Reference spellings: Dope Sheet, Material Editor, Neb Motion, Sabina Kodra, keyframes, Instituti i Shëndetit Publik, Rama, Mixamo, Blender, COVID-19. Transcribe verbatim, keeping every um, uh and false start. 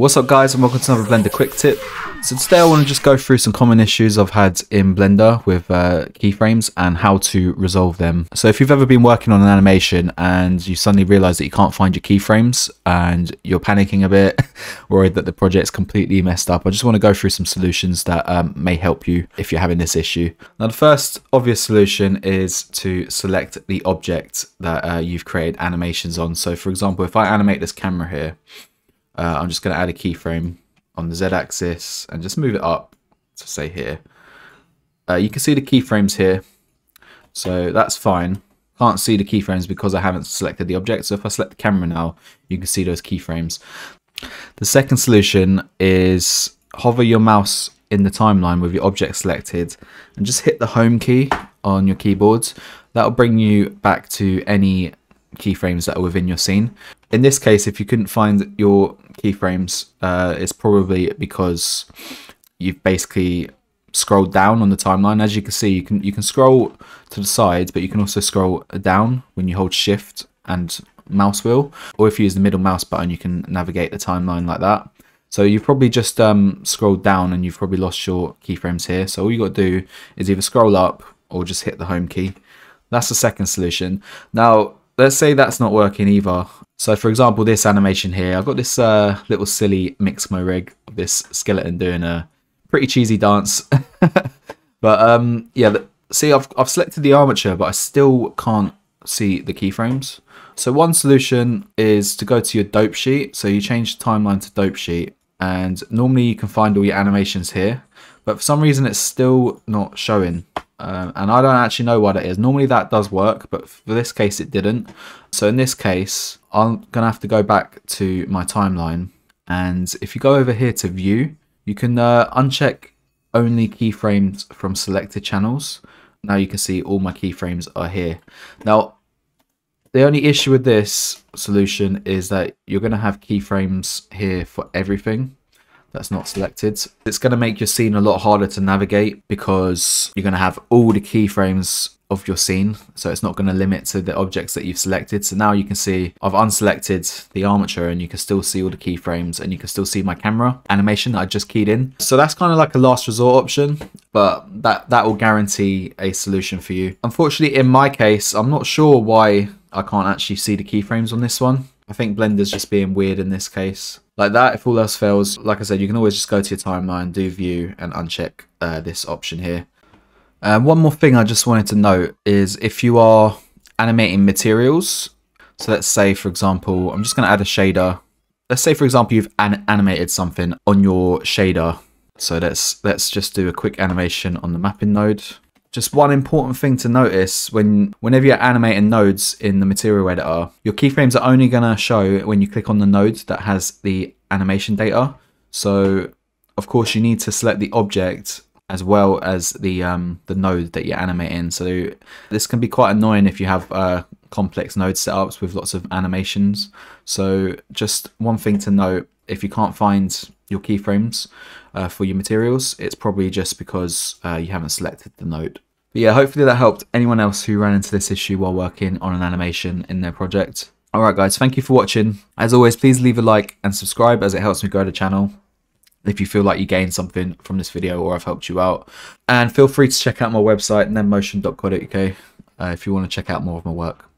What's up guys, and welcome to another Blender quick tip. So today I want to just go through some common issues I've had in Blender with uh, keyframes and how to resolve them. So if you've ever been working on an animation and you suddenly realize that you can't find your keyframes and you're panicking a bit, worried that the project's completely messed up, I just want to go through some solutions that um, may help you if you're having this issue. Now the first obvious solution is to select the object that uh, you've created animations on. So for example, if I animate this camera here, Uh, I'm just going to add a keyframe on the Z-axis and just move it up to say here. Uh, you can see the keyframes here, so that's fine. Can't see the keyframes because I haven't selected the object. So if I select the camera now, you can see those keyframes. The second solution is hover your mouse in the timeline with your object selected and just hit the home key on your keyboard. That'll bring you back to any keyframes that are within your scene. In this case, if you couldn't find your keyframes, uh, it's probably because you've basically scrolled down on the timeline. As you can see, you can you can scroll to the sides, but you can also scroll down when you hold shift and mouse wheel, or if you use the middle mouse button, you can navigate the timeline like that. So you've probably just um, scrolled down and you've probably lost your keyframes here. So all you got to do is either scroll up or just hit the home key. That's the second solution. Now, let's say that's not working either. So for example, this animation here, I've got this uh, little silly Mixamo rig of this skeleton doing a pretty cheesy dance. But um, yeah, see, I've, I've selected the armature, but I still can't see the keyframes. So one solution is to go to your Dope Sheet. So you change the timeline to Dope Sheet, and normally you can find all your animations here, but for some reason it's still not showing. Uh, and I don't actually know why that is. Normally that does work, but for this case it didn't. So in this case, I'm going to have to go back to my timeline. And if you go over here to view, you can uh, uncheck only keyframes from selected channels. Now you can see all my keyframes are here. Now, the only issue with this solution is that you're going to have keyframes here for everything that's not selected. It's going to make your scene a lot harder to navigate because you're going to have all the keyframes of your scene. So it's not going to limit to the objects that you've selected. So now you can see I've unselected the armature and you can still see all the keyframes, and you can still see my camera animation that I just keyed in. So that's kind of like a last resort option, but that, that will guarantee a solution for you. Unfortunately, in my case, I'm not sure why I can't actually see the keyframes on this one. I think Blender's just being weird in this case. Like that, if all else fails, like I said, you can always just go to your timeline, do view, and uncheck uh, this option here. Uh, one more thing I just wanted to note is if you are animating materials, so let's say, for example, I'm just going to add a shader. Let's say, for example, you've an animated something on your shader. So let's, let's just do a quick animation on the mapping node. Just one important thing to notice, when whenever you're animating nodes in the Material Editor, your keyframes are only going to show when you click on the node that has the animation data. So, of course, you need to select the object as well as the um, the node that you're animating. So this can be quite annoying if you have uh, complex node setups with lots of animations. So just one thing to note, if you can't find your keyframes uh, for your materials, it's probably just because uh, you haven't selected the node. But yeah, hopefully that helped anyone else who ran into this issue while working on an animation in their project. Alright guys, thank you for watching. As always, please leave a like and subscribe, as it helps me grow the channel. If you feel like you gained something from this video or I've helped you out. And feel free to check out my website, nebmotion dot co dot U K, uh, if you want to check out more of my work.